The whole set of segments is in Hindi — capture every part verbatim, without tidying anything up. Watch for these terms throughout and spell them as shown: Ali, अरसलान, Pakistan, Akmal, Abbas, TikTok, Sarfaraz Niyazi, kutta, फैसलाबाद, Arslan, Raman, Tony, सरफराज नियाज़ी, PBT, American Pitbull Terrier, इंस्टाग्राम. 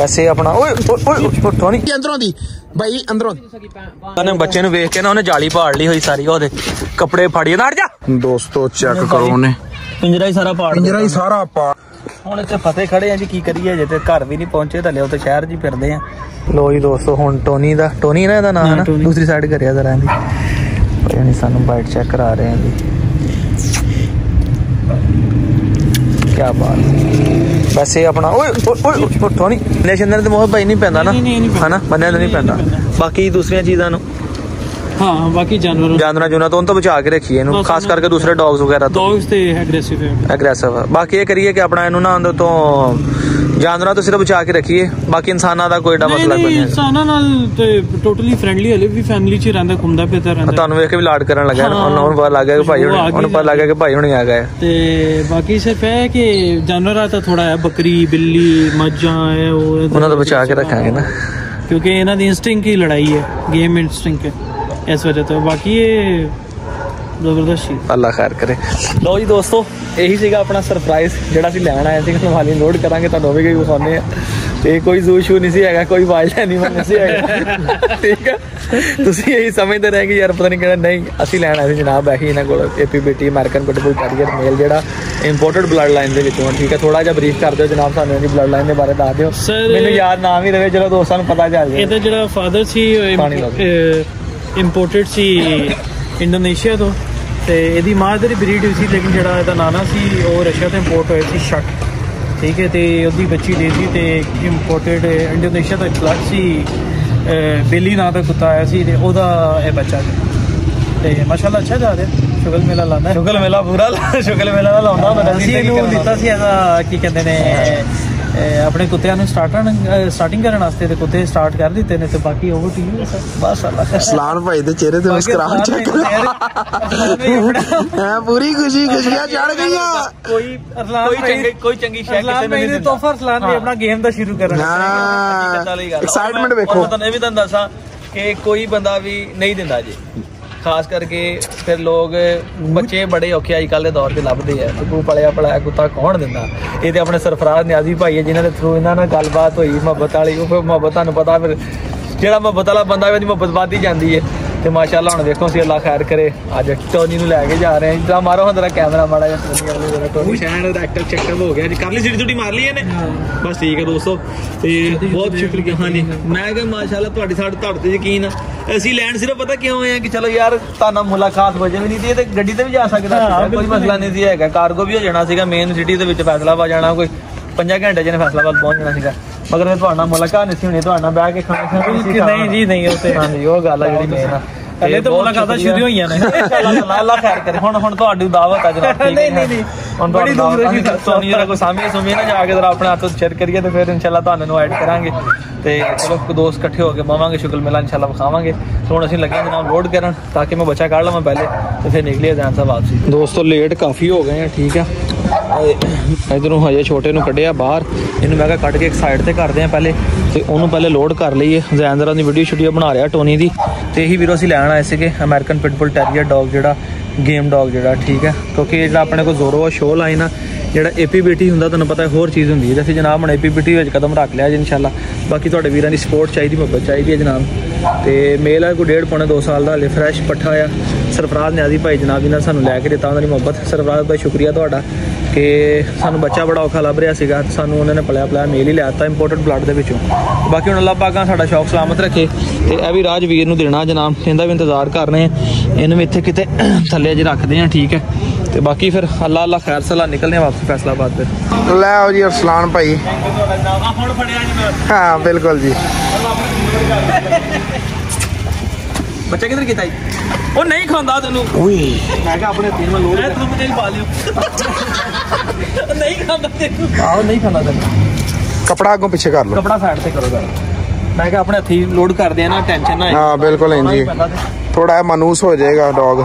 बस ये अपना अंदरों दी भाई अंदरों दी बच्चे नूं वेख के ना उन्हें जाली पाड़ ली हुई सारी ओहदे कपड़े फाड़िए ना दोस्तों चेक करो उन्हें पिंजरा ही सारा पाड़ पिंजरा ही सारा पाड़ ਹੁਣ ਇੱਥੇ ਫਸੇ ਖੜੇ ਆ ਜੀ ਕੀ ਕਰੀਏ ਜੇ ਤੇ ਘਰ ਵੀ ਨਹੀਂ ਪਹੁੰਚੇ ਤਾਂ ਲਿਓ ਤੇ ਸ਼ਹਿਰ ਜੀ ਫਿਰਦੇ ਆ। ਲੋ ਜੀ ਦੋਸਤੋ ਹੁਣ ਟੋਨੀ ਦਾ ਟੋਨੀ ਨਾ ਇਹਦਾ ਨਾਂ ਹੈ ਨਾ ਦੂਸਰੀ ਸਾਈਡ ਕਰਿਆ ਜ਼ਰਾ ਇਹਦੀ ਯਾਨੀ ਸਾਨੂੰ ਬਾਈਟ ਚੈੱਕ ਕਰਾ ਰਹੇ ਆ ਜੀ ਕੀ ਬਾਤ ਬਸ ਇਹ ਆਪਣਾ ਓਏ ਓਏ ਟੋਨੀ ਨੇਸ਼ਨਰ ਦੇ ਮੋਹ ਭਾਈ ਨਹੀਂ ਪੈਂਦਾ ਨਾ ਹਨਾ ਬੰਦਿਆਂ ਨੂੰ ਨਹੀਂ ਪੈਂਦਾ ਬਾਕੀ ਦੂਸਰੀਆਂ ਚੀਜ਼ਾਂ ਨੂੰ हाँ बाकी जानवरों जानवरों जो ना तो उन तो बचा के रखिए इन्हों खास करके दूसरे डॉग्स वगैरह तो डॉग्स तो एग्रेसिव है एग्रेसिव है बाकी ये करिए कि अपना इन्हों ना अंदर तो जानवरों तो सिर्फ बचा के रखिए बाकी इंसाना दा कोई डा मसला नहीं है इंसाना नाल ते टोटली फ्रेंडली हले भी फैमिली च रहंदा घुमदा फिरदा रहंदा तानू देख के भी लाड करन लगा उन्हां उन पर लगा के भाई उन पर लगा के भाई हुणी आ गए ते बाकी सिर्फ है कि जानवरां दा थोड़ा है बकरी बिल्ली मज्जा है उन्हां तो बचा के रखांगे ना क्योंकि इन्हां दी इंस्टिंक्ट की लड़ाई है गेम इंस्टिंक्ट है इस वजह तो बाकी ये जबरदस्त अल्लाह खैर करे। लो जी दोस्तों यही सीगा अपना सरप्राइज जो अभी लैन आया सी हाली नोट करा तो भी विखाने तो कोई जू शू नहीं है कोई वाइल्ड एनिमल नहीं है ठीक है तुम यही समझते रहे कि यार पता नहीं कहना नहीं असी लैन आए थे जनाब ऐसी इन्हों को PBT American pitbull terrier male जो इंपोर्टेड ब्लड लाइन के विचों ठीक है थोड़ा जहा ब्रीफ कर दो जनाब सानू इनकी ब्लड लाइन के बारे दस दो मैंने याद नाम ही रहे चलो दोस्तों पता चल जाए जो फादर से इंपोर्टेड सी इंडोनेशिया तो यदि माँ इधर ब्रीड हुई सी लेकिन जो यदा नाना सी वो रशिया तो इंपोर्ट होया शक ठीक है तो उसकी बच्ची देती तो इंपोर्टेड इंडोनेशिया तो क्लच सी बेली ना का कुत्ता आया सी वह बच्चा तो माशाल्लाह अच्छा जा रहा है शुगल मेला लाना शुगल मेला पूरा शुगल मेला का लाना दिता सी एदा की कहते ने अपने कुत्तियां ने स्टार्टर स्टार्टिंग करने वास्ते ते कुत्ते स्टार्ट कर दिते ने ते बाकी ओवर टीम बस अल्लाह अरसलान भाई दे चेहरे ते मुस्कुराहट चेक हां पूरी खुशी खुशियां चढ़ गईयां कोई अरसलान कोई कोई चंगी शय किसे ने तोहफा अरसलान ने अपना गेम दा शुरू करना एक्साइटमेंट देखो पता नहीं भी दंदा सा कि कोई बंदा भी नहीं दिंदा जी खास करके फिर लोग बच्चे बड़े औखे अजकल के दौर से लभदे है तो तू पलिया पलाया कुत्ता कौन दिंदा ये अपने सरफराज नियाज़ी भाई है जिन्होंने थ्रू इन्हों नाल गलबात हुई मुहब्बत वाली वो मुहब्बत तुहानूं पता फिर जिहड़ा मुहब्बत वाला बंदा है मुहब्बत वधदी जांदी है तो माशाल्लाह हुण देखो असीं अल्लाह खैर करे अज टोनी नूं लैके जा रहे हैं जरा मारो हंदरा कैमरा माड़ा जिहा टोनी वाले जरा टोनी शैन दा एक्टर चेकअप हो गया अज कर ली जिड़ी जुड़ी मार ली इहने बस ठीक है दोस्तों ते बहुत शुक्रिया हां जी मैं कह माशाल्लाह तुहाडी साडे तुहाडे ते यकीन है असीं लैंड सिर्फ पता क्यों आए हैं कि चलो यार ताना मुलाकात हो जावे नहीं ते गड्डी ते भी जा सकदा कोई मसला नहीं सी हैगा कार्गो भी हो जाना सीगा मेन सिटी दे विच फैसलाबाद जाना कोई पंजा घंटे जने फैसलाबाद पहुंच जाना सीगा मगर मैं तुहाडे नाल मुलाकात नहीं सी होनी तुहाडे नाल बैठ के खाना नहीं जी नहीं ओते हां जी ओ गल है जिहड़ी मेन है अल्लाह तो मुलाकात शुरू होईयां ने इंशाल्लाह अल्लाह खैर करे हुण हुण तुहाडी दावत है जनाब ठीक है नहीं नहीं हुण बड़ी दूर है सोनी जरा को सामने सुमे ना जाके जरा अपने हाथों शेयर करिए तो फिर इंशाल्लाह तुहानू ऐड करांगे ते चलो दोस्त इकट्ठे होके बावांगे शुगल मेला इंशाल्लाह खावांगे तो हुण असीं लगे जनाब लोड करन ताकि मैं बच्चा काढ लवां पहले तो फिर निकलिए जान साहब वापसी। दोस्तों लेट काफ़ी हो गए हैं ठीक है इधरों हजे छोटे नूं कढिया बाहर इन्हूं मैं कट के एक साइड ते करदे आं पहले ते उहनूं पहले लोड कर लईए जैन जरा दी वीडियो शूडियो बना रहा टोनी दी ते इही वीरो असीं लैण आए थे अमेरिकन पिटबुल टेरियर डॉग जो गेम डॉग जो ठीक है क्योंकि जो अपने को जोरो शो लाइन आ जो ए पी बी टी होंगे तुम्हें पता है होर चीज़ होंगी जैसे जनाब हम ए पी बी टी कदम रख लिया जी इंशाल्लाह बाकी थोड़े वीर की सपोर्ट चाहिए मुहब्बत चाहिए जनाब तो मेल है कोई डेढ़ पौने दो साल का हले फ्रैश पट्ठा आ सरफराज नियाज़ी भाई जनाब जी ने सूँ लैके दिता उन्होंने मुहब्बत सरफराज भाई शुक्रिया थोड़ा कि सूँ बच्चा बड़ा औखा लभ रहा सूँ उन्होंने पलिया पलाया मेल ही लिया इंपोर्टेड ब्लड के पिछों बाकी हूँ अल्लाह पाक साडा शौक सलामत रखे तो यह भी राजवीर नूं देना जनाब इहदा भी इंतजार कर रहे हैं इन्हूं इत्थे किते थल्ले ज रखदे हैं ठीक है तो बाकी फिर अल्लाह अल्लाह खैर सलाह निकलने वापस फैसलाबाद पे लै आओ जी अरसलान भाई हाँ बिल्कुल जी बच्चा किधर किता ओ नहीं खांदा तेनू मैं क्या अपने तीन में लोड तुम नहीं पा लियो नहीं खांदा तेनू आओ नहीं खांदा तेनू कपड़ा आगों पीछे कर लो कपड़ा साइड से करो यार मैं क्या अपने हथी लोड कर दे ना टेंशन ना हां बिल्कुल हां जी थोड़ा मानूस हो जाएगा डॉग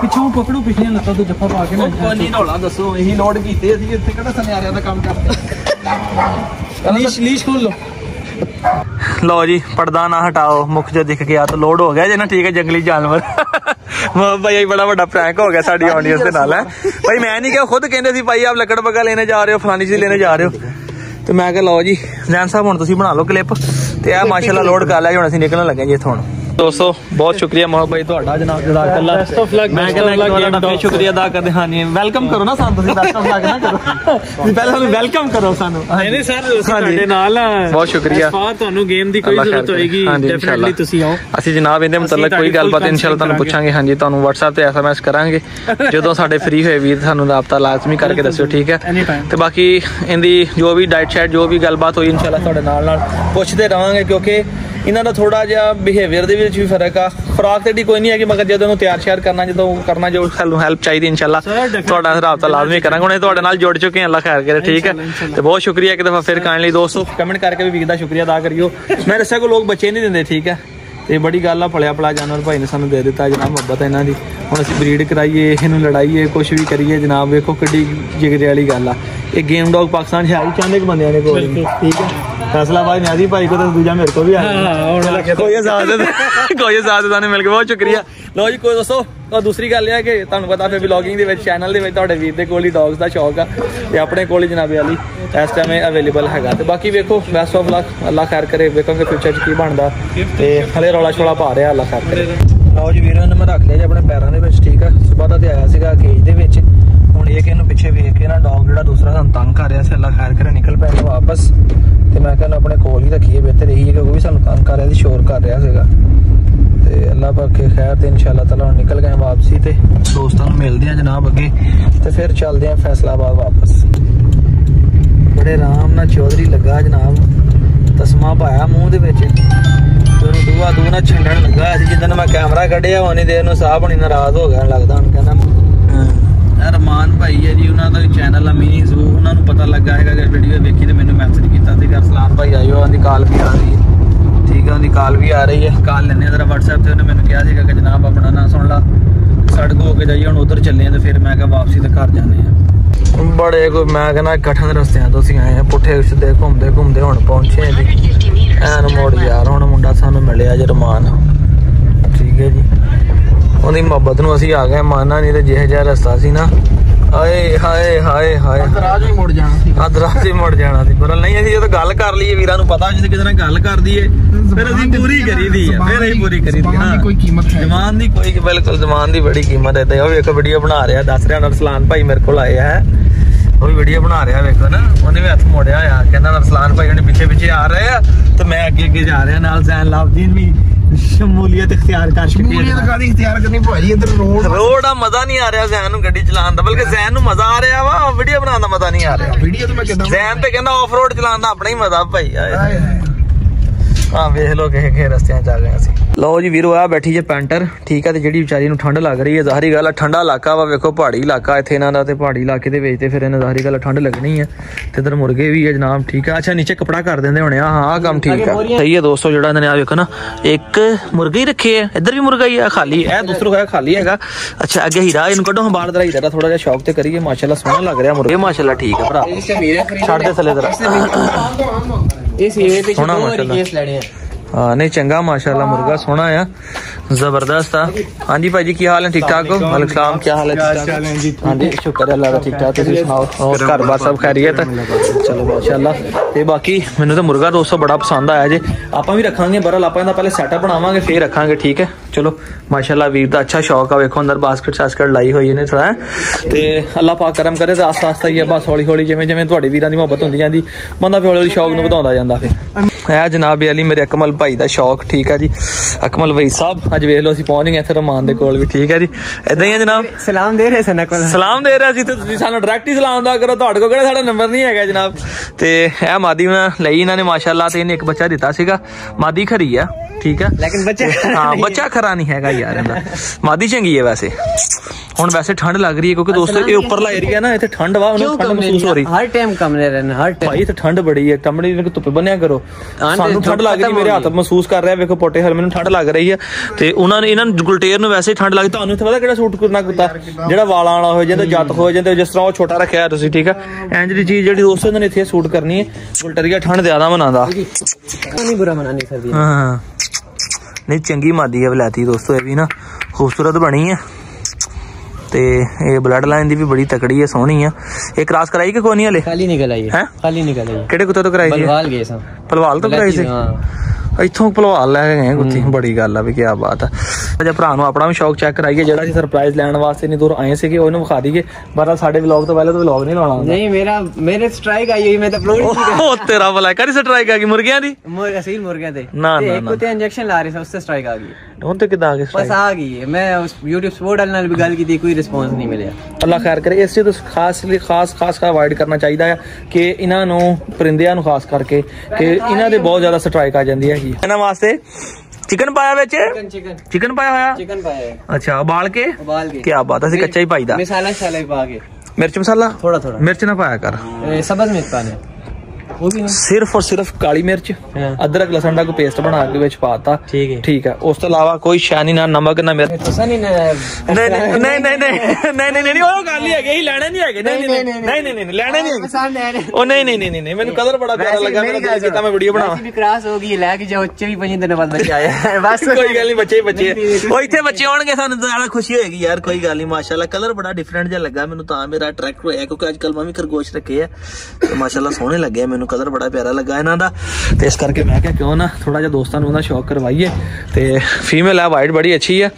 ਪਿੱਛੋਂ ਪਕੜੋ ਪਿਛਲੀਆਂ ਲੱਤਾਂ ਤੋਂ ਜੱਫਾ ਪਾ ਕੇ ਨਾ ਕੋਈ ਢੋਲਾ ਦੱਸੋ ਇਹੀ ਲੋਡ ਕੀਤੇ ਅਸੀਂ ਇੱਥੇ ਕਿਹੜਾ ਸਨਿਆਰਿਆਂ ਦਾ ਕੰਮ ਕਰਦੇ ਲੀਸ਼ ਲੀਸ਼ ਖੋਲ ਲੋ ਲਓ ਜੀ ਪਰਦਾ ਨਾ ਹਟਾਓ ਮੁੱਖ ਜੇ ਦਿਖ ਗਿਆ ਤਾਂ ਲੋਡ ਹੋ ਗਿਆ ਜੇ ਨਾ ਠੀਕ ਹੈ ਜੰਗਲੀ ਜਾਨਵਰ ਵਾਹ ਭਾਈ ਇਹ ਬੜਾ ਵੱਡਾ ਪ੍ਰੈਂਕ ਹੋ ਗਿਆ ਸਾਡੀ ਆਡੀਅנס ਦੇ ਨਾਲ ਹੈ ਭਾਈ ਮੈਂ ਨਹੀਂ ਕਿਹਾ ਖੁਦ ਕਹਿੰਦੇ ਸੀ ਭਾਈ ਆਪ ਲੱਕੜ ਬੱਗਾ ਲੈਣੇ ਜਾ ਰਹੇ ਹੋ ਫਲਾਨੀ ਚੀਜ਼ ਲੈਣੇ ਜਾ ਰਹੇ ਹੋ तो मैं कहा लो जी जैन साहब हम तुम बना लो क्लिप तो माशाल्लाह लोड कर लिया हम अस निकलन लगे जी इथों। दोस्तों बहुत शुक्रिया मोहब्बत भाई ਤੁਹਾਡਾ ਜਨਾਬ ਜਿਹੜਾ ਕੱਲਾ ਬੈਸਟ ਆਫ ਲੱਕ। ਮੈਂ ਕਹਿੰਦਾ ਤੁਹਾਡਾ ਬਹੁਤ ਸ਼ੁਕਰੀਆ ਅਦਾ ਕਰਦੇ ਹਾਂ। ਨਹੀਂ ਵੈਲਕਮ ਕਰੋ ਨਾ ਸਾਨੂੰ ਤੁਸੀਂ ਬੈਸਟ ਆਫ ਲੱਕ ਨਾ ਕਰੋ ਤੁਸੀਂ ਪਹਿਲਾਂ ਸਾਨੂੰ ਵੈਲਕਮ ਕਰੋ ਸਾਨੂੰ। ਨਹੀਂ ਨਹੀਂ ਸਰ ਤੁਹਾਡੇ ਨਾਲ ਬਹੁਤ ਸ਼ੁਕਰੀਆ। ਬਾਅਦ ਤੁਹਾਨੂੰ ਗੇਮ ਦੀ ਕੋਈ ਜ਼ਰੂਰਤ ਹੋਏਗੀ ਡੈਫੀਨਿਟਲੀ ਤੁਸੀਂ ਆਓ। ਅਸੀਂ ਜਨਾਬ ਇਹਦੇ ਮਤਲਬ ਕੋਈ ਗੱਲਬਾਤ ਇਨਸ਼ਾਅੱਲਾ ਤੁਹਾਨੂੰ ਪੁੱਛਾਂਗੇ। ਹਾਂਜੀ ਤੁਹਾਨੂੰ WhatsApp ਤੇ ਐਸਐਮਐਸ ਕਰਾਂਗੇ ਜਦੋਂ ਸਾਡੇ ਫ੍ਰੀ ਹੋਏ ਵੀਰ ਸਾਨੂੰ ਰਾਬਤਾ ਲਾਜ਼ਮੀ ਕਰਕੇ ਦੱਸਿਓ ਠੀਕ ਹੈ। ਤੇ ਬਾਕੀ ਇਹਦੀ ਜੋ ਵੀ ਡਾਈਟ ਸ਼ਾਈਟ ਜੋ ਵੀ ਗੱਲਬਾਤ ਹੋਈ ਇਨਸ਼ਾਅੱਲਾ ਤੁਹਾਡੇ ਨਾਲ ਨਾਲ ਪੁੱਛਦੇ ਰਹਾਂਗੇ ਕਿਉਂਕਿ ਇਹਨਾਂ ਦਾ ਥੋੜਾ ਜਿਹਾ ਬਿਹੇਵੀਅਰ ਦੇ ਵਿੱਚ ਵੀ ਫਰਕ ਆ। ਖੁਰਾਕ ਤੇ ਢੀ ਕੋਈ ਨਹੀਂ ਹੈ ਕਿ ਮਗਰ ਜਦੋਂ ਨੂੰ ਤਿਆਰ ਸ਼ਿਆਰ ਕਰਨਾ ਜਦੋਂ ਕਰਨਾ ਜੋ ਸਾਨੂੰ ਹੈਲਪ ਚਾਹੀਦੀ ਇਨਸ਼ਾਅੱਲਾ ਤੁਹਾਡਾ ਰਾਬਤਾ ਲਾਜ਼ਮੀ ਕਰਾਂਗੇ। ਹੁਣ ਇਹ ਤੁਹਾਡੇ ਨਾਲ ਜੁੜ ਚੁੱਕੇ ਹਾਂ ਅੱਲਾ ਖੈਰ ਕਰੇ ਠੀਕ ਹੈ। ਤੇ ਬਹੁਤ ਸ਼ੁਕਰੀਆ ਇੱਕ ਦਫਾ ਫਿਰ ਕਾਇੰਡਲੀ ਦੋਸਤੋ ਕਮੈਂਟ ਕਰਕੇ ਵੀ ਵੀਰ ਦਾ ਸ਼ੁਕਰੀਆ ਅਦਾ ਕਰਿਓ। ਮੈਂ ਦੱਸਿਆ ਕੋ ਲੋਕ ਬੱਚੇ ਨਹੀਂ ਦਿੰਦੇ ਠੀਕ ਹੈ ਤੇ ਬੜੀ ਗੱਲ ਆ ਫਲਿਆ ਫਲਾ ਜਾਨਵਰ ਭਾਈ ਨੇ ਸਾਨੂੰ ਦੇ ਦਿੱਤਾ ਜਨਾਬ ਮੁਹੱਬਤ ਹੈ ਇਹਨਾਂ ਦੀ। ਹੁਣ ਅਸੀਂ ਬਰੀਡ ਕਰਾਈਏ ਇਹਨੂੰ ਲੜਾਈਏ ਕੁਛ ਵੀ ਕਰੀਏ ਜਨਾਬ ਵੇਖੋ ਕਿੱਡੀ ਜਿਗਰੇ ਵਾਲੀ ਗੱਲ ਆ। ਇਹ ਗੇਮ ਡੌਗ ਪਾਕਿਸਤਾਨ ਸ਼ਾਇਦ ਚਾਹੁੰਦੇ ਕਿ ਬੰਦਿਆਂ ਨੇ ਕੋਲ ਠੀਕ ਹੈ फैसला भाई नियाज़ी भाई को तो दूजा मेरे को भी कोई इजाजत मिल गई। बहुत शुक्रिया लो जी। कोई दोस्तों और दूसरी गल है कि तुहानू पता फिर ब्लॉगिंग दे विच चैनल दे विच तुहाडे वीर दे कोल ही डॉग्स दा शौक आ ते अपने कोल ही जनाब अली इस टाइम अवेलेबल हैगा। ते बाकी वेखो बेस्ट ऑफ लक अल्लाह खैर करे। वेखो कि फ्यूचर च की बनदा ते हले रौला शौला पा रहा अल्लाह खैर करे। लो जी वीरों ने मैं रख लिया जी अपने पैरों दे विच ठीक है। सुबह ते आया सीगा केज दे विच हुण इह कि इहनू पिछे वेख के ना डॉग जिहड़ा दूसरा सानू तंग कर रिहा सी अल्लाह खैर करे निकल पैणा वापस। तो मैं कहना अपने कोल ही रखिए बेहतर यही है क्योंकि भी सानू तंग कर रहा सी शोर कर रहा सीगा। तो अल्लाह बाकी खैर तो इंशाअल्लाह ताला निकल गए वापसी तो दोस्तों मिलते हैं जनाब अगे तो फिर चलते हैं फैसलाबाद वापस। बड़े आराम ना चौधरी लगा जनाब तस्मा पाया मूँह के दूआ दूह ना छंडन लगा जिदन मैं कैमरा कढ़िया होनी देर में साहब होनी नाराज हो गया लगता हूँ। कहना रमान भाई है जी उन्होंने भी चैनल अमीज वो उन्होंने पता लगा है अगर वीडियो देखी तो मैंने मैसेज किया अरसलान भाई आई उन्होंने कॉल भी आ रही है ठीक है। उनकी कॉल भी आ रही है कॉल लेने जरा व्हाट्सएप से उन्हें मैंने कहा कि जनाब अपना ना सुन ला सड़क होकर जाइए हम उधर चले तो फिर मैं वापसी तो घर जाने हैं। बड़े कोई मैं कहना कठिन रस्तियाँ तो असीं आए हैं पुठे सिद्धे घूमते घूमते हम पहुंचे जी एन मोड़ यार। हम मुंडा सानू मिले जी रमान ठीक है जी उनकी मुहब्बत में असीं आ गए माना नहीं तो जिहो जिहा रस्ता सी ना हाए हाए हाए हाए अदराज ही मुड़ जाना अदराज ही मुड़ जाना सी। पर नहीं असीं जो गल कर लईए वीरां नूं पता जिसे किसे नाल गल कर दीए फिर असीं पूरी करी दी है फिर असीं पूरी करी दी ना कोई कीमत है जमान दी कोई बिल्कुल जमान दी बड़ी कीमत है। ते ओ वेखो वीडियो बना रहा दस रहा अरसलान भाई मेरे कोल आया है वो भी वीडियो बना रहा वेखो ना उन्हें भी हथ मोड़िया होया कहंदा अरसलान भाई हुणे पिछे पिछे आ रहे हैं तो मैं अगे अगे जा रहा नाल जैन लाभदीन भी शमूलियत इख्तियार कर चुकी है। मजा नहीं आ रहा जैन गड्डी चलाने का बल्कि जैन मजा आ रहा वा वीडियो बनाने का मजा नहीं आ रहा। जैन तो कहना ऑफ रोड चलाने का अपना ही मजा भाई हाँ वेख लो कि रस्तियां चल रहे हैं। लो जी वीरो आ बैठी जे पेंटर ठीक है तो जी बेचारी ठंड लग रही है जाहिर गल ठंडा इलाका वा वेखो पहाड़ी इलाका इत्थे इन्हां दा ते पहाड़ी इलाके दे विच ते फिर इन्हां जाहिर गल ठंड लगनी है। ते इधर मुर्गे भी है जनाब ठीक है। अच्छा नीचे कपड़ा कर देंदे हुणे हां आ कम ठीक है सही है दोस्तों जिहड़ा इन्हां ने आ वेखो ना एक मुर्गा ही रखे है इधर भी मुर्गा ही है खाली है दूसरा है खाली हैगा। अच्छा अगे हीरा इन्हूं कड्डो बाहर दा हीरा थोड़ा जिहा शौक ते करिए माशाल्लाह सोहना लग रहा मुर्गा माशाल्लाह ठीक है भरा छड़ दे थल्ले जरा सोना माशाल्लाह हाँ नहीं चंगा माशाल्लाह मुर्गा सोना है जबरदस्त था। हाँ जी भाई जी क्या हाल है ठीक ठाक हो वाले सलाम क्या हाल है हाँ जी शुक्र अल्लाह का ठीक ठाक तुसीं सुनाओ और घर बार सब खैरियत है चलो माशाल्लाह। ते बाकी मैनूं तो मुर्गा दोस्तों बड़ा पसंद आया जे आपां भी रखांगे बहरहाल आपां दा पहले सैटअप बनावांगे फिर रखांगे ठीक है। चलो माशाल्लाह वीर दा अच्छा शौक है वेखो अंदर बास्केट शास्केट लाई हुई इन्हें थोड़ा तो अल्लाह पाक करम करे तो आस्ता आस्ता ही है बस हौली हौली जिवें जिवें तुहाडे वीरां दी मुहब्बत होंदी जांदी बंदा हौली हौली शौक नूं वधाउंदा जांदा फिर है जनाब अली मेरे अकमल भाई का शौक ठीक है जी। अकमल भाई साहब अज वेख लो असं पहुंच गए इतने रमान के कोल भी ठीक है जी इदा ही है जनाब सलाम दे रहे सलाम दे रहे जी तो सानू डायरेक्ट ही सलाम दा करो तुहाडे कोल किहड़ा साडा नंबर नहीं है जनाब। तो यह मादी लई इन्होंने माशाल्लाह तो इन्हें एक बच्चा दिता सीगा मादी खरी है ठीक है लेकिन बच्चा हाँ बच्चा खरा नहीं है यार मादी चंगी है वैसे हुण वैसे ठंड लग रही है क्योंकि दोस्तों ये ऊपरला एरिया ना इत्थे ठंड वा उन्हें ठंड महसूस हो रही हर टाइम कमरे रहना हर टाइम भाई इत्थे ठंड बड़ी है कमरे इनके धुप्पे बन्या करो सानू ठंड लग रही मेरे हाथ महसूस कर रहा है वेखो पोटे हर मैनू ठंड लग रही है। ते उन्हां ने इन्हां गुलटेर नूं वैसे ठंड लग तुहानू इत्थे पता किहड़ा सूट करना कुत्ता जिहड़ा वाला आला हो जाए जट हो जाए जिस तरह वो छोटा रखा है तुसीं ठीक है इंज दी चीज जिहड़ी दोस्तों इन्हां ने इत्थे सूट करनी है गुलटेरिया ठंड ज्यादा मनांदा नहीं बुरा मना नहीं सकदी हां नहीं चंगी मादी है वलैती दोस्तों ये भी ना खूबसूरत बनी है ते ये ब्लड लाइन दी भी बड़ी तकड़ी है, सोहनी है। एक क्रॉस कराई के कोनी वाले खाली निकल आई है, खाली निकल आई केड़े कुत्ते तो कराई है पलवाल गए सा, पलवाल तो कराई सी हां, इथों पलवाल ले गए कुत्ती, बड़ी गल है भी क्या बात है। अजा भरा नु अपना भी शौक चेक कराइए जेड़ा सी सरप्राइज लेने वास्ते नहीं दूर आए सी कि ओनु विखा दीए बरा साडे व्लॉग तो पहले तो व्लॉग नहीं लाना नहीं मेरा मेरे स्ट्राइक आई हुई मैं तो अपलोड नहीं कर, ओ तेरा भला करी स्ट्राइक आ गई मुर्गियां दी, मुर्गियां सही मुर्गियां दे ना ना एक कुत्ते इंजेक्शन ला रहे थे उससे स्ट्राइक आ गई, हुन तो किदा आ गई बस आ गई है। मैं उस YouTube स्पोर्ट डालने वाली भी गल की थी, कोई रिस्पांस नहीं मिले। अल्लाह खैर करे। इस चीज तो खास लिए खास खास का अवॉइड करना चाहिए है कि इन्हां नु परिंदियां नु खास करके कि इन्हां दे बहुत ज्यादा स्ट्राइक आ जांदी है। इन्हां वास्ते चिकन पाया विच, चिकन चिकन चिकन पाया होया, चिकन पाया अच्छा उबाल के, उबाल के क्या बात है, असि कच्चा ही पाई दा, मसाला शाला ही पा के, मिर्च मसाला थोड़ा थोड़ा, मिर्च ना पाया कर, सब्ज मिर्च पाने, सिर्फ और सिर्फ काली मिर्च अदरक लहसुन का पेस्ट बना के विच पाता, ठीक है ठीक है, उस तो अलावा कोई शानी ना नमक ना मिर्च नहीं नहीं नहीं नहीं नहीं ओ गाली है यही लेने नहीं है, नहीं नहीं नहीं नहीं लेने नहीं है, ओ नहीं नहीं नहीं नहीं मैंने कलर बड़ा प्यारा लगा, मैंने दिल किया मैं वीडियो बनावा, भी क्रॉस हो गई लेके जाओ चौबीस दिन बाद बच्चे आए, बस कोई गल नहीं बच्चे ही बच्चे, ओ इथे बच्चे आउणगे सानू ज्यादा खुशी होगी यार, कोई गल नहीं माशाल्लाह कलर बड़ा डिफरेंट जा लगा मैंने ता मेरा अट्रैक्ट होया क्योंकि आजकल मैं भी खरगोश रखे है तो माशाल्लाह सोहने लगे मैंने कलर बड़ा प्यारा लगा इन्हां दा, ते इस करके मैं क्या क्यों ना थोड़ा जा दोस्तां नूं शौक करवाइए। ते फीमेल है वाइट बड़ी अच्छी है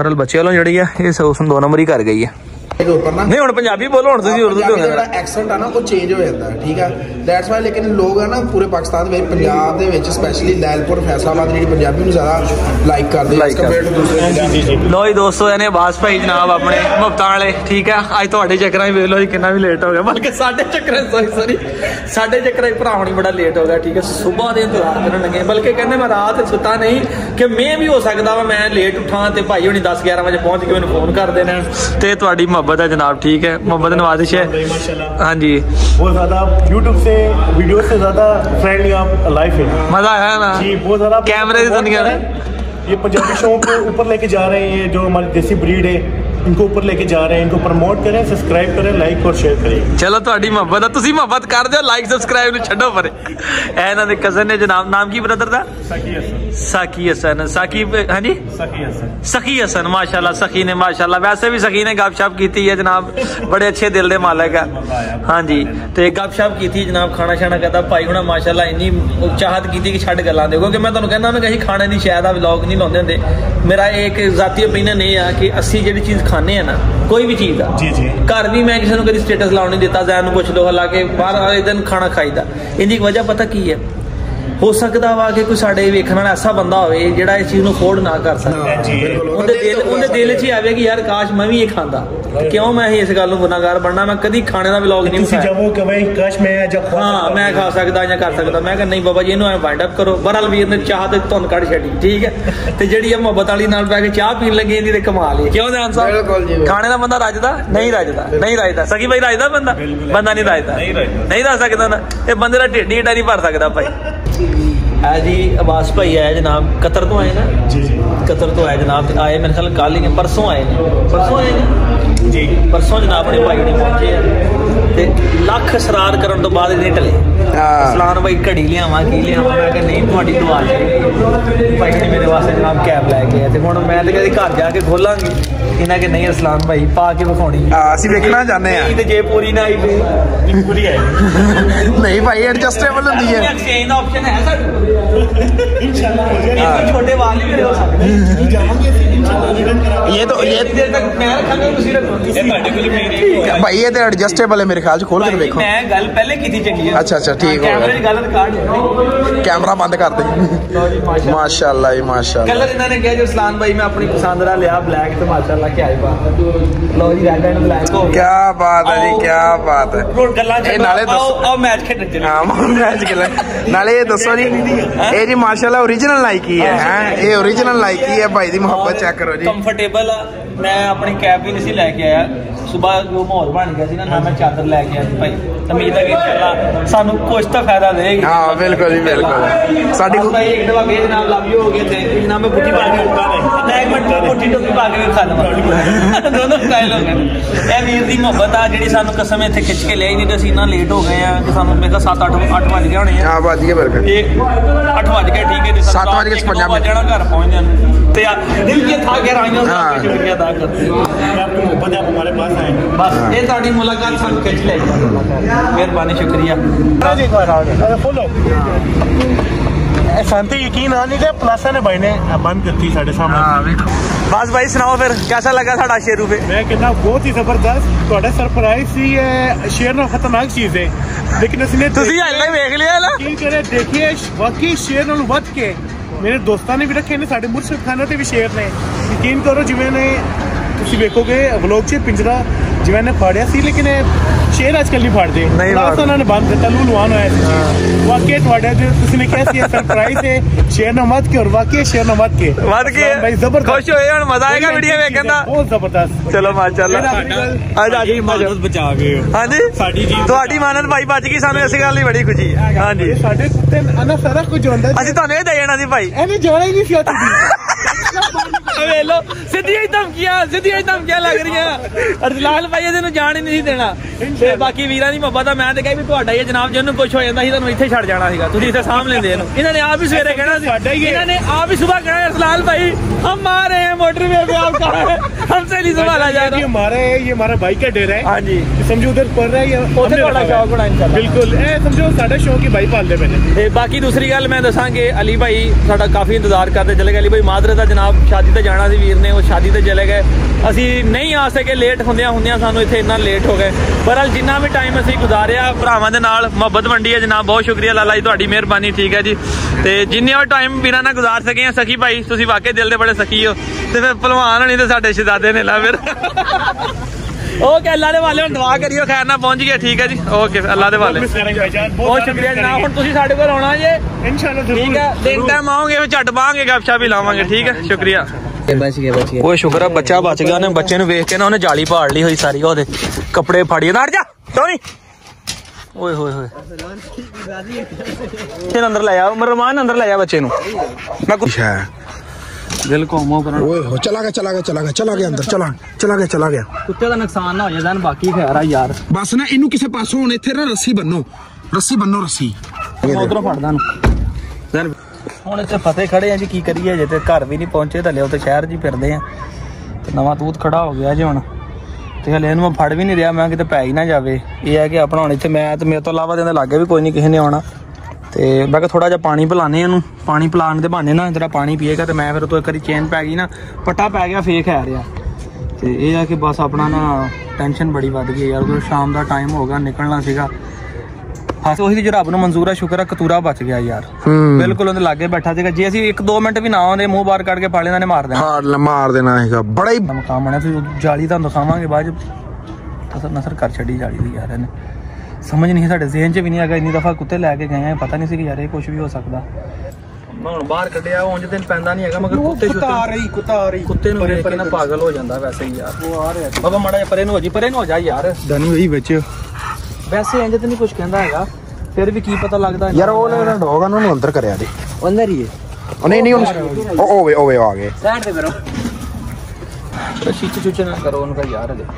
बरल बच्चे वालों जड़ी है ये उस दो नंबर ही कर गई है नहीं हुण पंजाबी बोलो हुण तुसीं उर्दू बोलो ना एक्सेंट है ना वो चेंज हो जाता है ठीक है दैट्स वाई, लेकिन लोग है ना पूरे पाकिस्तान में पंजाब दे विच स्पेशली लैलपुर फैसलाबाद जेडी पंजाबी नूं ज्यादा लाइक करदे लाइक कंपेयर टू दूसरे। लो जी दोस्तों यानी अब्बास भाई जनाब अपने मुफ्तां वाले ठीक है अज तुहाडे चक्करां ही वेख लो जी कितना भी लेट हो गया बल्कि साडे चक्करां सॉरी सॉरी साडे चक्करां ही भरा हुणी बड़ा लेट हो गया ठीक है सुबह दे इंतजार करन लगे बल्कि कहंदे मैं रात सुता नहीं कि मैं भी हो सकदा मैं लेट उठां ते भाई हुणी दस ग्यारह बजे पहुंच के मैनूं फोन कर देना ते तुहाडी मोहब्बत है जनाब ठीक है मोहब्बत नवाजिश है हाँ जी बहुत ज्यादा YouTube से वीडियो से ज्यादा फ्रेंडली आप लाइफ है मजा आया ना जी बहुत ज्यादा कैमरे से दुनिया ये पंजाबी शो को ऊपर लेके जा रहे हैं जो हमारी देसी ब्रीड है इनको ऊपर लेके जा रहे हैं इनको प्रमोट करें सब्सक्राइब करें लाइक और शेयर करें चलो थोड़ी मोहब्बत है तुसी मोहब्बत कर दो लाइक सब्सक्राइब नु छड्डो परे ए ना दे कजन ने जनाब नाम की ब्रदर दा सकी हसन सकी हसन साकिब हां जी सकी हसन सकी हसन माशाल्लाह सकी ने माशाल्लाह वैसे भी सकी ने गपशप की है जनाब बड़े अच्छे दिल दे मालिक है हां जी ते गपशप की जनाब खाना शाना कहता भाई हुणा माशाल्लाह इन्नी चाहत की कि छड गल्लां दे क्योंकि मैं तुहानू कहंदा मैं कहीं खाने दी शायद व्लॉग नहीं लाउंदे हुंदे मेरा एक जाती ओपिनियन है कि अस्सी जेडी चीज खाने है ना कोई भी चीज घर भी मैं किसी को कभी स्टेटस लाने नहीं देता जैन पुछ लो हालांकि बाहर वाले दिन खाना खाईदा इनकी वजह पता की है हो सकता वा कि कोई साडे वेखण वाला ऐसा बंदा होवे जेड़ा इस चीज नूं अफोर्ड ना कर सकदा उहदे दिल उहदे दिल च आवे कि यार काश मैं भी ये खांदा क्यों मैं इस गल नूं गुनाहगार बनना मैं कदी खाने दा व्लॉग नहीं बनाया जब वो कि भाई काश मैं जब हां मैं खा सकदा या कर सकदा मैं कहा नहीं बाबा जी इहनूं वाइंड अप करो बहरहाल वीर ने चाह ते धुन कढ छड्डी ठीक है ते जेड़ी आ मोहब्बत वाली नाल पै के चाह पीन लगे इहदी ते कमाल है क्यों जान साहब खाने दा बंदा रजदा नहीं रजदा नहीं रजदा सकी भाई रजदा बंदा बंदा नहीं रजदा नहीं रज सकदा ना ए बंदे दा ढिड्ड ढारी भर सकदा भाई है जी। अब्बास भाई आया जनाब कतर तो आए ना जी जी कतर तो आए जनाब आए मेरे ख्याल कल ही परसों आए परसों आए ना जी परसों जनाब अपने भाई ने पहुंचे हैं ते लख सरार करने तो बाद इन्हें टले अरसलान भाई घड़ी लियावा की लियावा मैं कहा नहीं थोड़ी तो आ जाए भाई ने मेरे वास्ते जनाब कैब लै के आए ते हुण मैं ते घर जाके खोलांगी इन्हें कि नहीं अरसलान भाई पा के विखाउणी असीं देखना चाहते हैं जे पूरी ना आई पूरी है नहीं भाई एडजस्टेबल हुंदी है एक्सचेंज दा ऑप्शन है सर छोटे वाले भी हो सकते हैं ये तो ये देर तक मैं रखांगा ਤੁਸੀਂ रखो भाई ये तो एडजस्टेबल है मेरे ख्याल से खोल के देखो मैं गल पहले की थी चंगी अच्छा अच्छा ठीक हो कैमरे की गल रिकॉर्ड कैमरा बंद कर दे माशाल्लाह जी माशाल्लाह कलर इन्होंने कहा जो अरसलान भाई मैं अपनी पसंद का लिया ब्लैक तो माशाल्लाह क्या ही बात है लो जी रेड एंड ब्लैक हो क्या बात है जी क्या बात है ये नाले दसो आओ मैच खेलन चलो हां मैच खेलन नाले ये दसो जी ए जी माशाल्लाह ओरिजिनल लाइकी है हैं ये ओरिजिनल लाइकी है भाई दी मोहब्बत चेक करो जी कंफर्टेबल मैं अपनी कैब भी नहीं सी लेके आया सुबह जो माहौल बन गया सी ना मैं चादर लेके आया भाई उम्मीद है कि इंशाल्लाह सानू कुछ तो फायदा देगी। हां बिल्कुल जी बिल्कुल साडी भाई एक दवा बेज नाम लावियो हो गए थे इनाम में गुटी पाके उठा है ना एक मिनट गुटी टोपी पाके खा लवा दोनों खा लो। ए वीर दी मोहब्बत आ जेडी सानू कसम इथे खिच के ले नहीं तो सीना लेट हो गए हैं कि सानू मेरे साथ आठ आठ बज गए होने हैं। हां बज गए बरकत आठ बज गए ठीक है जी सात बज गए पंजाब बजे ना घर पहुंच जाना ते दिल के था के राइनो साहब की शुक्रिया अदा करते हैं आपको मोहब्बत आप हमारे पास आए बस ये ताड़ी मुलाकात सानू खिच ले मेहरबानी शुक्रिया। यकीन प्लासा ने भाई ने बंद करती साढ़े सामने। बस भाई सुनाओ फिर कैसा लगा साढ़ा शेरू पे? मैं कहना बहुत ही जबरदस्त थोड़ा सरप्राइज ही है शेर ना खतरनाक चीज है लेकिन इसने देखिए वाकई शेर न वध के मेरे दोस्तों ने भी रखे ने साढ़े मुर्शद खाना भी शेर ने यकीन करो जिमें ने तुम देखोगे व्लॉग च पिंजरा जिमें ने फाड़िया सी लेकिन शेर आजकल नहीं फाड़ते ने बंद करता लू लुआन होया वाकई थोड़े तुमने कैसी सरप्राइज है शेर न मत के और वाकई शेर न मत के मत के भाई जबरदस्त खुश होए और मजा आएगा वीडियो देखन दा बहुत जबरदस्त। चलो माशाल्लाह आज आज ही मानस बचा गए हो। हां जी साडी जी ਤੁਹਾਡੀ ਮਾਨਨ ਭਾਈ ਬਚ ਗਈ ਸਾਨੂੰ ਐਸੀ ਗੱਲ ਨਹੀਂ ਬੜੀ ਖੁਸ਼ੀ। हां जी ਸਾਡੇ ਕੁੱਤੇ ਅਨਾ ਸਾਰਾ ਕੁਝ ਹੁੰਦਾ ਅਸੀਂ ਤੁਹਾਨੂੰ ਇਹ ਦੇ ਜਾਣਾ ਸੀ ਭਾਈ ਇਹਨੇ ਜੋੜਾ ਹੀ ਨਹੀਂ ਸੀ ਉੱਥੇ। अरे लो सीधी एकदम किया सीधी एकदम क्या लग रही है अरसलान भाई ਇਹਨੂੰ ਜਾਣ ਹੀ ਨਹੀਂ ਦੇਣਾ ਤੇ ਬਾਕੀ ਵੀਰਾਂ ਦੀ ਮੁਹੱਬਤ ਆ ਮੈਂ ਤੇ ਕਹੀ ਵੀ ਤੁਹਾਡਾ ਹੀ ਜਨਾਬ ਜਿਹਨੂੰ ਕੁਝ ਹੋ ਜਾਂਦਾ ਸੀ ਤੁਹਾਨੂੰ ਇੱਥੇ ਛੱਡ ਜਾਣਾ ਸੀਗਾ ਤੁਸੀਂ ਇੱਥੇ ਸਾਹਮਣੇ ਦੇ ਇਹਨੂੰ ਇਹਨਾਂ ਨੇ ਆਪ ਹੀ ਸਵੇਰੇ ਕਹਿਣਾ ਸੀ ਇਹਨਾਂ ਨੇ ਆਪ ਹੀ ਸਵੇਰ ਕਹਿਣਾ ਅਰਸਲਾਨ ਭਾਈ ਹਮ ਆ ਰਹੇ ਹਾਂ ਮੋਟਰਵੇ पे आप कहां है हमसे नहीं संभाला जा रहा ये हमारा है ये हमारा भाई का डेरा है। हां जी समझो उधर पड़ रहा है ये उधर बड़ा शौक बना इंशाल्लाह बिल्कुल ए समझो साडा शौक ही भाई पालदे पए ने। ते बाकी दूसरी गल मैं दसांगे अली भाई साडा काफी इंतजार करदे चले गए अली भाई माजरे दा जनाब शादी ते जाना सी वीर ने वो शादी ते चले गए असी नहीं आ सके लेट हुंदियां हुंदियां सानू इत्थे इतना लेट हो गए पर अल जिन्ना भी टाइम असी गुजारिया भरावां दे नाल मुहब्बत वंडी है जनाब बहुत शुक्रिया लाला जी तुहाडी मेहरबानी ठीक है जी। ते जिन्ने और टाइम बिना ना गुजार सके हैं सखी भाई तुसी वाकई दिल दे बड़े सखी हो ते फिर पहलवान होनी ते साडे शहजादे ने ला फिर ओके अल्लाह दे वाले हुण दुआ करियो खैर ना पहुंच गया ठीक है जी ओके अल्लाह दे वाले बहुत शुक्रिया जनाब हुण तुसी साडे कोल आउणा जे इंशाअल्लाह ठीक है दिन टाइम आओगे फिर झट बांगे गपशप भी लावांगे ठीक है शुक्रिया। बच गया बच गया वो शुक्र है बच्चा बच गया उन्हें बच्चे ने वेख के ना उन्हें जाली पाड़ ली हुई सारी ओदे कपड़े फाड़िए ना हट जा टोनी ओए होए होए चल अंदर ले आ रमान अंदर ले आ बच्चे नु मैं कुछ है दिल को मो करना ओए हो चला गया चला गया चला गया चला गया अंदर चला चला गया चला गया कुत्ते दा नुकसान ना हो जाए जान बाकी खैर है यार बस ना इनु किसे पासों हुन इथे ना रस्सी बन्नो रस्सी बन्नो रस्सी उधरों फड़दा नु ਹੁਣ ਇੱਥੇ ਫਤੇ ਖੜੇ ਆ ਜੀ ਕੀ ਕਰੀਏ ਜੇ ਤੇ ਘਰ ਵੀ ਨਹੀਂ ਪਹੁੰਚੇ ਤਾਂ ਲਿਓ ਤੇ ਸ਼ਹਿਰ ਜੀ ਫਿਰਦੇ ਆ ਤੇ ਨਵਾਂ ਤੂਤ ਖੜਾ ਹੋ ਗਿਆ ਜੀ ਹੁਣ ਤੇ ਹਲੇ ਇਹਨੂੰ ਮੈਂ ਫੜ ਵੀ ਨਹੀਂ ਰਿਹਾ ਮੈਂ ਕਿਤੇ ਪੈ ਹੀ ਨਾ ਜਾਵੇ ਇਹ ਹੈ ਕਿ ਆਪਣਾ ਹੁਣ ਇੱਥੇ ਮੈਂ ਤੇ ਮੇਰੇ ਤੋਂ ਇਲਾਵਾ ਦੇ ਲਾਗੇ ਵੀ ਕੋਈ ਨਹੀਂ ਕਿਸੇ ਨੇ ਆਉਣਾ ਤੇ ਮੈਂ ਕਿਹਾ ਥੋੜਾ ਜਿਹਾ ਪਾਣੀ ਪਿਲਾਣੇ ਇਹਨੂੰ ਪਾਣੀ ਪਿਲਾਣ ਦੇ ਬਹਾਨੇ ਨਾ ਜਿਹੜਾ ਪਾਣੀ ਪੀਏਗਾ ਤੇ ਮੈਂ ਫਿਰ ਉਹ ਤੋਂ ਇੱਕ ਵਾਰੀ ਚੇਨ ਪੈ ਗਈ ਨਾ ਪੱਟਾ ਪੈ ਗਿਆ ਫੇਕ ਹੈ ਰਿਹਾ ਤੇ ਇਹ ਆ ਕਿ ਬਸ ਆਪਣਾ ਨਾ ਟੈਨਸ਼ਨ ਬੜੀ ਵੱਧ ਗਈ ਯਾਰ ਉਹ ਸ਼ਾਮ ਦਾ ਟਾਈਮ ਹੋ ਗਿਆ ਨਿਕਲਣਾ ਸੀਗਾ हां ओही जो रब नु मंजूर है शुक्र है कतूरा बच गया यार बिल्कुल उनके लागे बैठा सीगा जे असी एक दो मिनट भी ना आंदे मुंह बाहर काट के फाड़ लेना ने मार देना हां मार देना हैगा बड़ा ही मकाम बना फिर जाली दा दिखावांगे बाद असर नसर कर छड़ी जाली दी यार ने समझ नहीं साडे जहन च भी नहीं आगा इतनी दफा कुत्ते लेके गए हैं पता नहीं सी कि यार ये कुछ भी हो सकदा ਹੁਣ ਬਾਹਰ ਕੱਢਿਆ ਉਂਝ ਦਿਨ ਪੈਂਦਾ ਨਹੀਂ ਹੈਗਾ ਮਗਰ ਕੁੱਤੇ ਛੁੱਟਾ ਆ ਰਹੀ ਕੁੱਤਾ ਆ ਰਹੀ ਕੁੱਤੇ ਨੂੰ ਵੇਖ ਕੇ ਨਾ ਪਾਗਲ ਹੋ ਜਾਂਦਾ ਵੈਸੇ ਹੀ ਯਾਰ ਉਹ ਆ ਰਿਹਾ ਬਾਬਾ ਮੜਾ ਪਰੇ ਨੂੰ ਹੋ ਜੀ ਪਰੇ ਨੂੰ ਹੋ ਜਾ ਯਾਰ ਦਨੂ ਇਹੀ ਵਿੱਚ वैसे इंज तो नहीं कुछ कहता है फिर भी की पता लगता यार वो ना डॉग उन्होंने अंदर करया दे अंदर ही है नहीं नहीं ओ ओवे ओवे आ गए साइड पे करो तो शीच चूचे ना करो उनका यार दे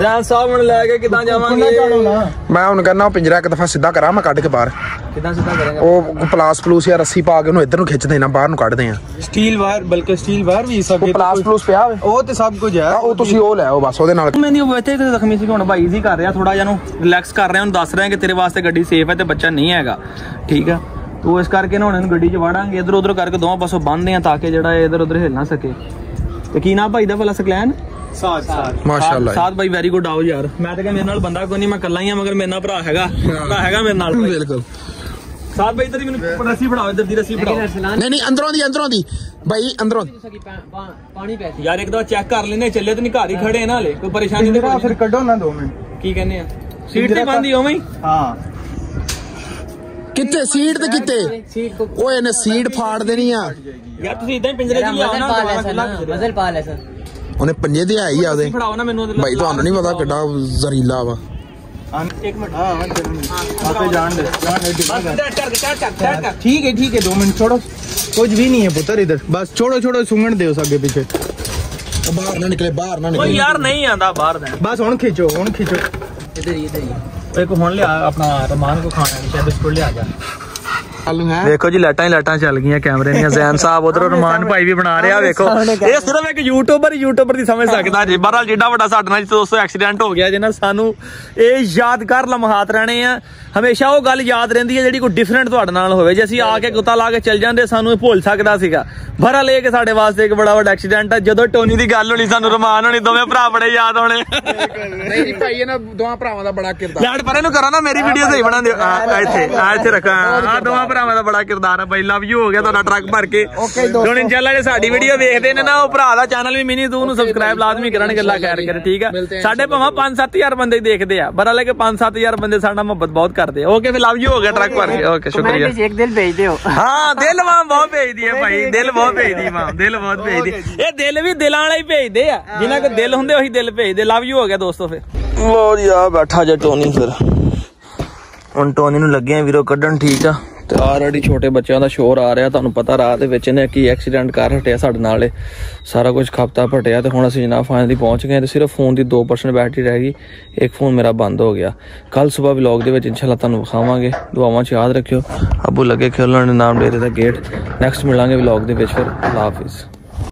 जान साहब मन लेके किदा जावांगे मैं उन करना पिंजरा एक दफा सीधा करा मैं काट के बाहर किदा सीधा करेंगे ओ प्लास प्लूस या रस्सी पा के उन्हें इधर नु खिच देना बाहर नु काट दे स्टील वायर बल्कि स्टील वायर भी सब प्लास प्लूस पे आवे ओ ते सब कुछ है ओ तुसी ओ ले आओ बस ओदे नाल मैं नहीं बैठे ते जख्मी सी हुन भाई जी कर रहा थोड़ा जानु रिलैक्स कर रहे हुन दस रहे हैं कि तेरे वास्ते गड्डी सेफ है ते बच्चा नहीं हैगा ठीक है तो इस करके ना हुन गड्डी च वाड़ांगे इधर उधर करके दोवां पासों बंद दे ताकि जेड़ा इधर उधर हिल ना सके ते की ना भाई दा भला सकलैन साथ साथ माशाल्लाह साथ भाई वेरी गुड आओ यार मैं तो कह मेरे नाल बंदा कोई नहीं मैं कल्ला ही हां मगर मेरे नाल भरा हैगा भरा हैगा मेरे नाल बिल्कुल साथ भाई इधर ही मैनू रस्सी फड़ाओ इधर दी रस्सी फड़ाओ नहीं नहीं अंदरों दी अंदरों दी भाई अंदरों पानी पैसे यार एक दो चेक कर लेने चले तो नहीं घर ही खड़े ना ले कोई परेशानी नहीं फिर कढो ना दो मिनट की कहने हैं सीट ते बंदी ओवें हां किते सीट ते किते ओए ने सीट फाड़ देनी आ यार तुसी इदां ही पिंजरे च लियाओ ना मसल पा ले सर उन्हें पंजे दे आई आदे भाई तो नहीं पता किड्डा जहरीला वा एक मिनट हाँ जान दे जान दे ठीक है ठीक है दो मिनट छोड़ो कुछ भी नहीं है पुत्र इधर बस छोड़ो छोड़ो सुंगड़ दे उसके पीछे बाहर ना निकले बाहर ना निकले यार नहीं आता बाहर बस हूँ खींचो हूँ खींचो इधर इधर एक हूँ लिया अपना रमान को खाना बिस्कुट लिया जा देखो जी लाटा ही लाटा चल गई कैमरे दियां जैन साहब उधर रमान भाई भी बना रहा देखो ये सिर्फ एक यूट्यूबर यूट्यूबर दी समझ सकदा जी बहरहाल जिड्डा बड़ा साडे नाल दोस्तों एक्सीडेंट हो गया जे ना सानू ए यादगार लम्हात रहने हैं हमेशा वो गल याद रहंदी है जेड़ी कोई डिफरेंट तुहाडे नाल होवे जे असीं आके गुत्ता ला के चल जांदे सानू भूल सकदा सीगा बहरहाल ये कि साडे वास्ते एक बड़ा बड़ा एक्सीडेंट है जदों टोनी दी गल होनी सानू रमान होनी दोवें भरा बड़े याद होने नहीं जी भाई ना दोवां भरावां दा बड़ा किरदार यार परे नूं करो ना मेरी वीडियो सही बना दियो आ इथे आ इथे रखा आ दोवां भरावां दा बड़ा किरदार है भाई लव यू हो गया तुहाडा ट्रक भर के हुण इंशाअल्लाह जे साडी वीडियो वेखदे ने ना ओ भरा दा चैनल भी मिनी तू नूं सबस्क्राइब लाजमी करन गल्लां खैर कर ठीक है साडे भावां पांच सत्त हज़ार बंदे देखदे आ बहरहाल के पांच सत्त हज़ार बंदे साडे नाल मोहब्बत बहुत करदे ओके फिर लव यू हो गया ट्रक भर के ओके शुक्रिया एक दिल भेज दियो हां दिल वां बहुत भेज दिए भाई दिल बहुत भेज दी मां दिल बहुत भेज दी ए दिल भी दिलां वाले ही भेजदे आ जिन्हां को दिल हुंदे ओही दिल भेजदे लव यू हो गया दोस्तों फिर लो यार बैठा जे टोनी फिर हुण टोनी नूं लगे वीरो कड्डण ठीक आ ऑलरेडी छोटे बच्चों का शोर आ रहा थानू पता राह दे विच ने कि एक्सीडेंट कर हटिया साडे नाल सारा कुछ खपता फटिया तो हुण असीं जनाब फाइनली पहुँच गए तो सिर्फ फोन की दो परसेंट बैटरी रह गई एक फोन मेरा बंद हो गया कल सुबह व्लॉग दे विच इंशाअल्लाह तुहानू विखावांगे दुआवां च याद रखियो अबू लगे खोलण नाम डेरे दा गेट नैक्सट मिलांगे व्लॉग दे विच फिर अल्लाह हाफिज़।